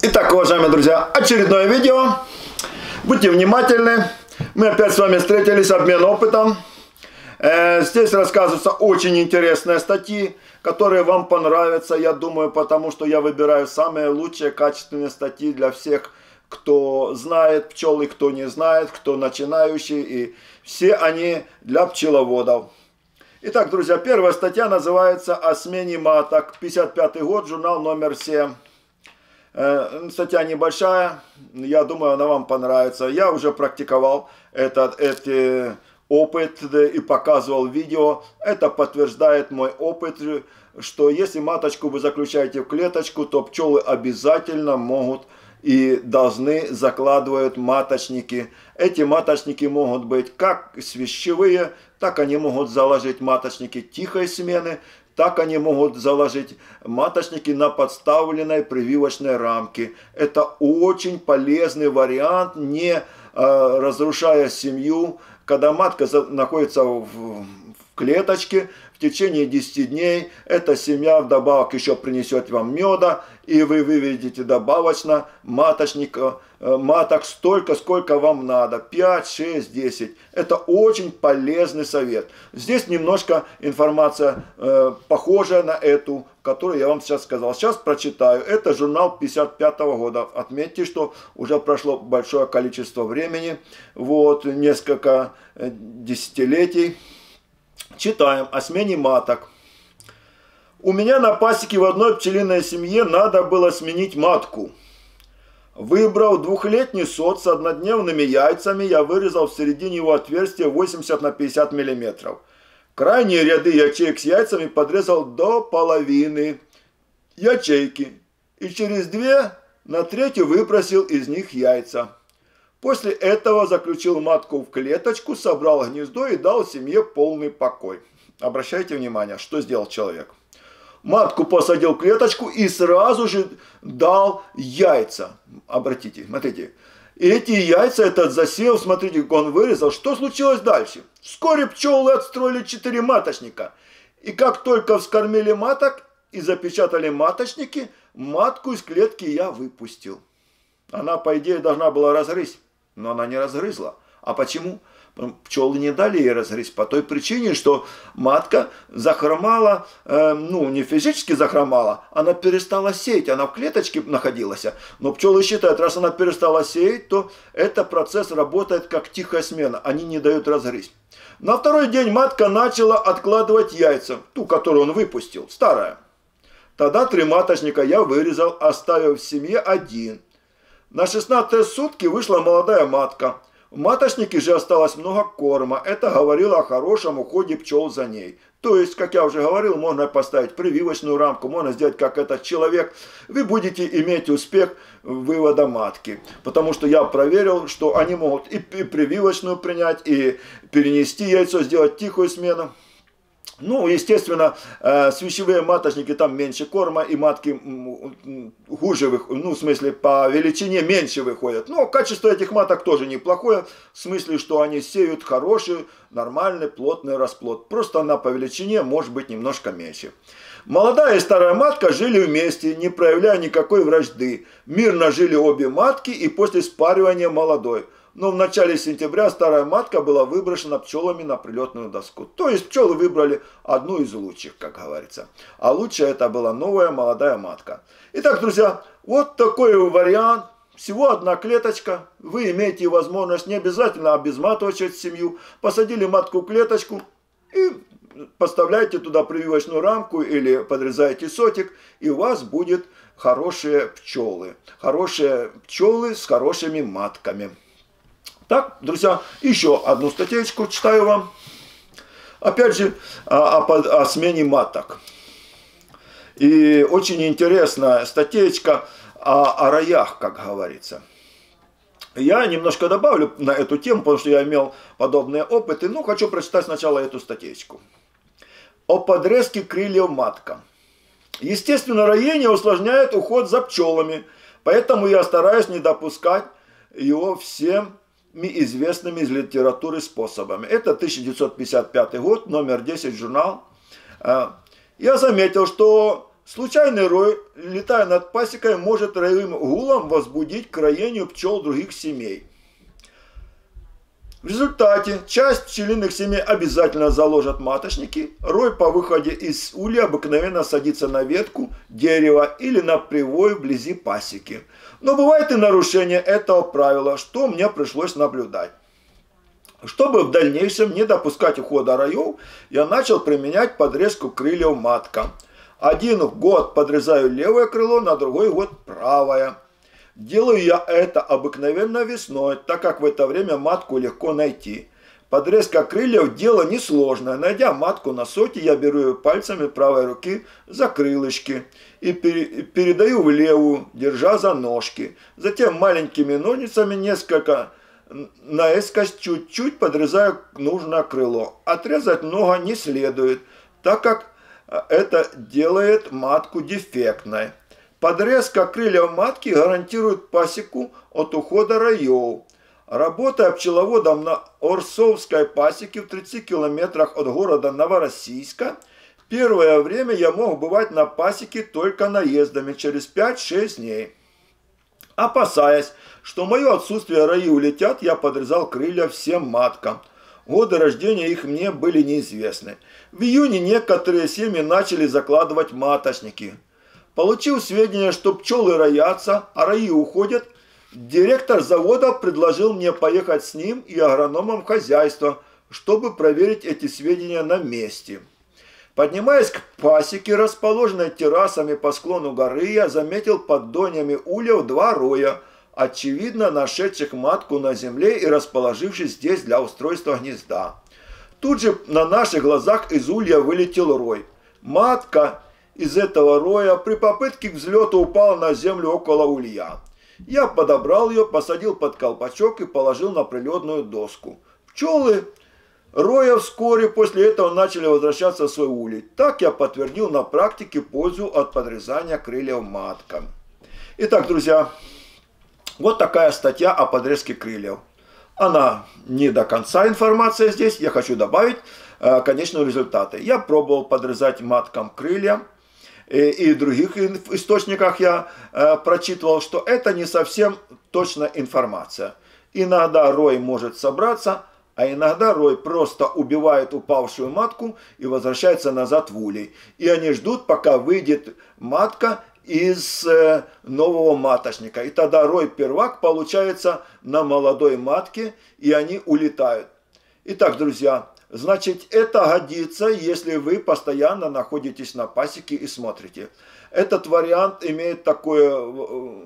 Итак, уважаемые друзья, очередное видео. Будьте внимательны. Мы опять с вами встретились, обмен опытом. Здесь рассказываются очень интересные статьи, которые вам понравятся, я думаю, потому что я выбираю самые лучшие качественные статьи для всех, кто знает пчелы, кто не знает, кто начинающий, и все они для пчеловодов. Итак, друзья, первая статья называется «О смене маток. 55-й год, журнал номер 7». Статья небольшая, я думаю, она вам понравится. Я уже практиковал эти опыт и показывал видео. Это подтверждает мой опыт, что если маточку вы заключаете в клеточку, то пчелы обязательно могут и должны закладывать маточники. Эти маточники могут быть как свищевые, так они могут заложить маточники тихой смены, так они могут заложить маточники на подставленной прививочной рамке. Это очень полезный вариант, не разрушая семью. Когда матка находится в клеточке, в течение 10 дней эта семья вдобавок еще принесет вам меда, и вы выведете добавочно маток столько, сколько вам надо, 5, 6, 10. Это очень полезный совет. Здесь немножко информация похожая на эту, которую я вам сейчас сказал. Сейчас прочитаю. Это журнал 55-го года. Отметьте, что уже прошло большое количество времени, вот, несколько десятилетий. Читаем о смене маток. У меня на пасеке в одной пчелиной семье надо было сменить матку. Выбрав двухлетний сот с однодневными яйцами, я вырезал в середине его отверстия 80 на 50 мм. Крайние ряды ячеек с яйцами подрезал до половины ячейки и через две на третью выбросил из них яйца. После этого заключил матку в клеточку, собрал гнездо и дал семье полный покой. Обращайте внимание, что сделал человек. Матку посадил в клеточку и сразу же дал яйца. Обратите, смотрите. Эти яйца, этот засев, смотрите, как он вырезал. Что случилось дальше? Вскоре пчелы отстроили 4 маточника. И как только вскормили маток и запечатали маточники, матку из клетки я выпустил. Она, по идее, должна была разгрызть. Но она не разгрызла. А почему? Пчелы не дали ей разгрызть по той причине, что матка захромала, не физически захромала, она перестала сеять, она в клеточке находилась. Но пчелы считают, раз она перестала сеять, то этот процесс работает как тихая смена, они не дают разгрызть. На второй день матка начала откладывать яйца, ту, которую он выпустил, старая. Тогда 3 маточника я вырезал, оставив в семье 1. На 16-е сутки вышла молодая матка. В маточнике же осталось много корма. Это говорило о хорошем уходе пчел за ней. То есть, как я уже говорил, можно поставить прививочную рамку, можно сделать как этот человек. Вы будете иметь успех вывода матки. Потому что я проверил, что они могут и прививочную принять, и перенести яйцо, сделать тихую смену. Ну, естественно, свищевые маточники, там меньше корма, и матки хуже выходят, в смысле, по величине меньше выходят. Но качество этих маток тоже неплохое, в смысле, что они сеют хороший, нормальный, плотный расплод. Просто она по величине может быть немножко меньше. Молодая и старая матка жили вместе, не проявляя никакой вражды. Мирно жили обе матки и после спаривания молодой. Но в начале сентября старая матка была выброшена пчелами на прилетную доску. То есть пчелы выбрали одну из лучших, как говорится. А лучшая это была новая молодая матка. Итак, друзья, вот такой вариант. Всего 1 клеточка. Вы имеете возможность не обязательно обезматывать семью. Посадили матку в клеточку и поставляете туда прививочную рамку или подрезаете сотик, и у вас будет хорошие пчелы. Хорошие пчелы с хорошими матками. Так, друзья, еще одну статейку читаю вам. Опять же, о смене маток. И очень интересная статейка о роях, как говорится. Я немножко добавлю на эту тему, потому что я имел подобные опыты. Но хочу прочитать сначала эту статейку. О подрезке крыльев матка. Естественно, роение усложняет уход за пчелами. Поэтому я стараюсь не допускать его всем известными из литературы способами. Это 1955 год, номер 10, журнал. Я заметил, что Случайный рой, летая над пасекой, может роевым гулом возбудить к роению пчел других семей. В результате часть пчелиных семей обязательно заложат маточники. Рой по выходе из улья обыкновенно садится на ветку дерева или на привой вблизи пасеки. Но бывает и нарушение этого правила, что мне пришлось наблюдать. Чтобы в дальнейшем не допускать ухода роев, я начал применять подрезку крыльев матка. Один год подрезаю левое крыло, на другой год правое. Делаю я это обыкновенно весной, так как в это время матку легко найти. Подрезка крыльев – дело несложное. Найдя матку на соте, я беру ее пальцами правой руки за крылышки и передаю в левую, держа за ножки. Затем маленькими ножницами несколько наискось чуть-чуть подрезаю нужное крыло. Отрезать много не следует, так как это делает матку дефектной. Подрезка крыльев матки гарантирует пасеку от ухода роев. Работая пчеловодом на Орсовской пасеке в 30 километрах от города Новороссийска, первое время я мог бывать на пасеке только наездами через 5-6 дней. Опасаясь, что в мое отсутствие рои улетят, я подрезал крылья всем маткам. Годы рождения их мне были неизвестны. В июне некоторые семьи начали закладывать маточники. Получив сведения, что пчелы роятся, а рои уходят, директор завода предложил мне поехать с ним и агрономом хозяйства, чтобы проверить эти сведения на месте. Поднимаясь к пасеке, расположенной террасами по склону горы, я заметил под донями ульев два роя, очевидно нашедших матку на земле и расположившись здесь для устройства гнезда. Тут же на наших глазах из улья вылетел рой. Матка из этого роя при попытке взлета упала на землю около улья. Я подобрал ее, посадил под колпачок и положил на прилетную доску. Пчелы роя вскоре после этого начали возвращаться в свой улей. Так я подтвердил на практике пользу от подрезания крыльев маткам. Итак, друзья, вот такая статья о подрезке крыльев. Она не до конца информация здесь. Я хочу добавить конечные результаты. Я пробовал подрезать маткам крылья. И в других источниках я прочитывал, что это не совсем точная информация. Иногда рой может собраться, а иногда рой просто убивает упавшую матку и возвращается назад в улей. И они ждут, пока выйдет матка из нового маточника. И тогда рой-первак получается на молодой матке, и они улетают. Итак, друзья. Значит, это годится, если вы постоянно находитесь на пасеке и смотрите. Этот вариант имеет такое,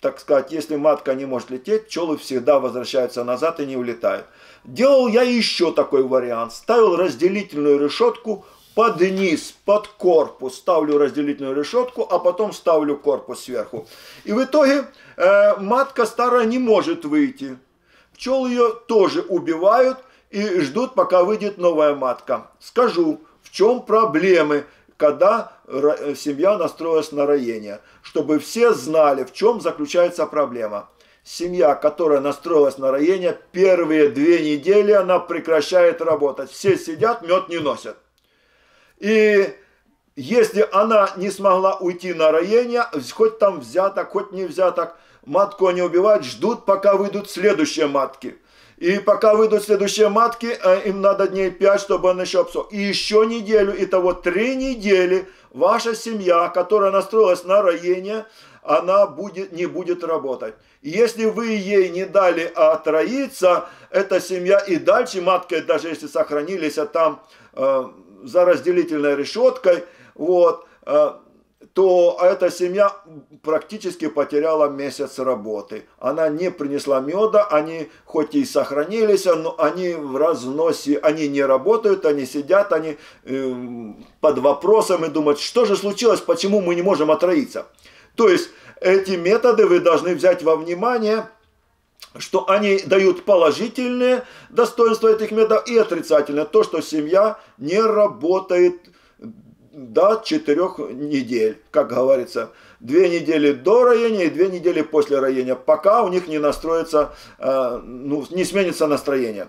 так сказать, если матка не может лететь, пчелы всегда возвращаются назад и не улетают. Делал я еще такой вариант. Ставил разделительную решетку под низ, под корпус. Ставлю разделительную решетку, а потом ставлю корпус сверху. И в итоге матка старая не может выйти. Пчелы ее тоже убивают. И ждут, пока выйдет новая матка. Скажу, в чем проблемы, когда семья настроилась на роение. Чтобы все знали, в чем заключается проблема. Семья, которая настроилась на роение, первые 2 недели она прекращает работать. Все сидят, мед не носят. И если она не смогла уйти на роение, хоть там взяток, хоть не взяток, матку они убивают, ждут, пока выйдут следующие матки. И пока выйдут следующие матки, им надо дней 5, чтобы он еще обсох. И еще неделю, итого 3 недели ваша семья, которая настроилась на роение, она не будет работать. И если вы ей не дали отроиться, эта семья и дальше маткой, даже если сохранились там за разделительной решеткой, вот, то эта семья практически потеряла месяц работы. Она не принесла меда, они хоть и сохранились, но они в разносе, они не работают, они сидят, они под вопросом и думают, что же случилось, почему мы не можем отроиться. То есть эти методы вы должны взять во внимание, что они дают положительные достоинства этих методов и отрицательные. То, что семья не работает до 4 недель, как говорится, 2 недели до роения и 2 недели после роения, пока у них не настроится, не сменится настроение.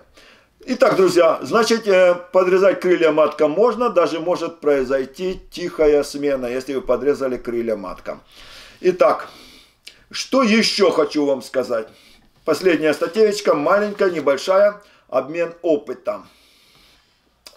Итак, друзья, значит, подрезать крылья маткам можно, даже может произойти тихая смена, если вы подрезали крылья маткам. Итак, что еще хочу вам сказать. Последняя статейка, маленькая, небольшая, обмен опытом.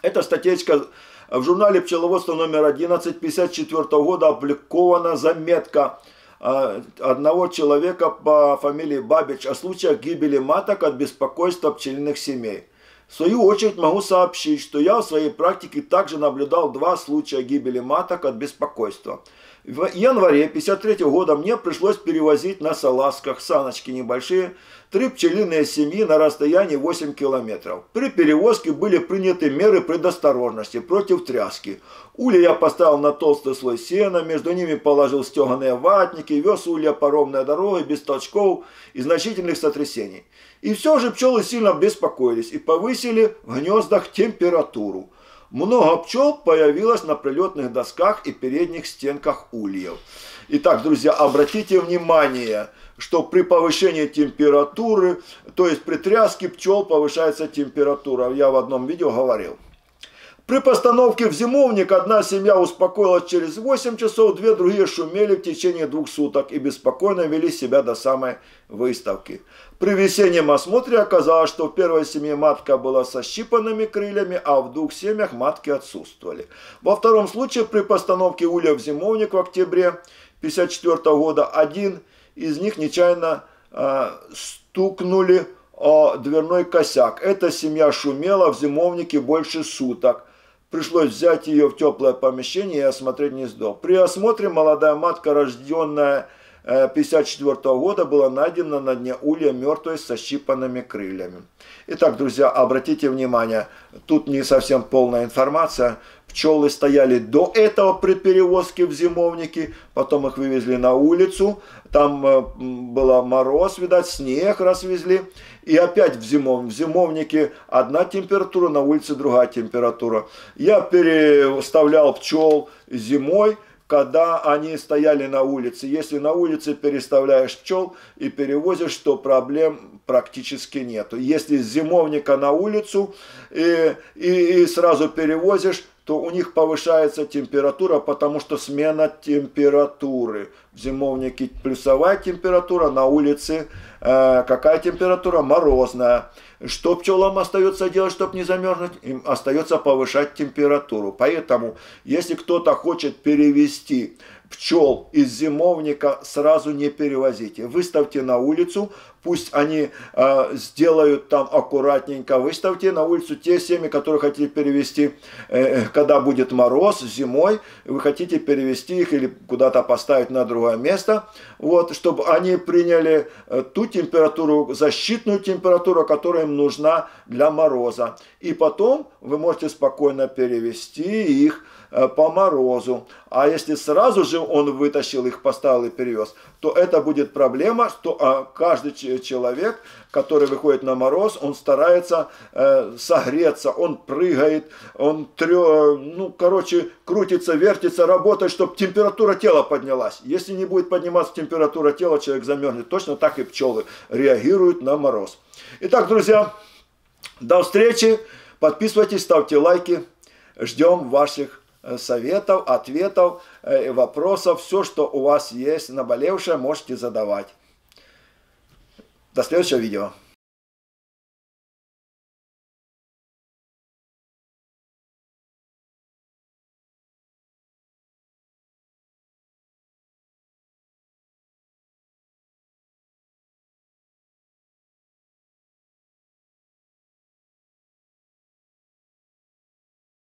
Эта статейка в журнале «Пчеловодство» номер 11 1954 года опубликована заметка одного человека по фамилии Бабич о случаях гибели маток от беспокойства пчелиных семей. В свою очередь могу сообщить, что я в своей практике также наблюдал два случая гибели маток от беспокойства. В январе 1953 года мне пришлось перевозить на салазках, саночки небольшие, три пчелиные семьи на расстоянии 8 километров. При перевозке были приняты меры предосторожности против тряски. Улья я поставил на толстый слой сена, между ними положил стеганые ватники, вез улья по ровной дороге без толчков и значительных сотрясений. И все же пчелы сильно беспокоились и повысили в гнездах температуру. Много пчел появилось на прилетных досках и передних стенках ульев. Итак, друзья, обратите внимание, что при повышении температуры, то есть при тряске пчел повышается температура. Я в одном видео говорил. При постановке в зимовник одна семья успокоилась через 8 часов, две другие шумели в течение 2 суток и беспокойно вели себя до самой выставки. При весеннем осмотре оказалось, что в первой семье матка была со щипанными крыльями, а в 2 семьях матки отсутствовали. Во втором случае при постановке улья в зимовник в октябре 1954 года один из них нечаянно стукнули о дверной косяк. Эта семья шумела в зимовнике больше суток. Пришлось взять ее в теплое помещение и осмотреть гнездо. При осмотре молодая матка, рожденная 1954 года, была найдена на дне улья мертвой со щипанными крыльями. Итак, друзья, обратите внимание, тут не совсем полная информация. Пчелы стояли до этого при перевозке в зимовники, потом их вывезли на улицу, там был мороз, видать, снег развезли, и опять в зимовнике одна температура, на улице другая температура. Я переставлял пчел зимой, когда они стояли на улице. Если на улице переставляешь пчел и перевозишь, то проблем практически нету. Если с зимовника на улицу и сразу перевозишь, то у них повышается температура, потому что смена температуры. В зимовнике плюсовая температура, на улице какая температура? Морозная. Что пчелам остается делать, чтобы не замерзнуть? Им остается повышать температуру. Поэтому, если кто-то хочет перевести пчел из зимовника, сразу не перевозите. Выставьте на улицу, пусть они сделают там аккуратненько. Выставьте на улицу те семьи, которые хотите перевести, когда будет мороз, зимой. Вы хотите перевести их или куда-то поставить на другое место, вот, чтобы они приняли ту температуру, защитную температуру, которая им нужна для мороза. И потом вы можете спокойно перевести их по морозу. А если сразу же он вытащил их, поставил и перевез, то это будет проблема, что каждый человек, который выходит на мороз, он старается согреться, он прыгает, он ну, короче, крутится, вертится, работает, чтобы температура тела поднялась. Если не будет подниматься температура тела, человек замерзнет. Точно так и пчелы реагируют на мороз. Итак, друзья, до встречи. Подписывайтесь, ставьте лайки. Ждем ваших советов, ответов, вопросов. Все, что у вас есть наболевшее, можете задавать. До следующего видео.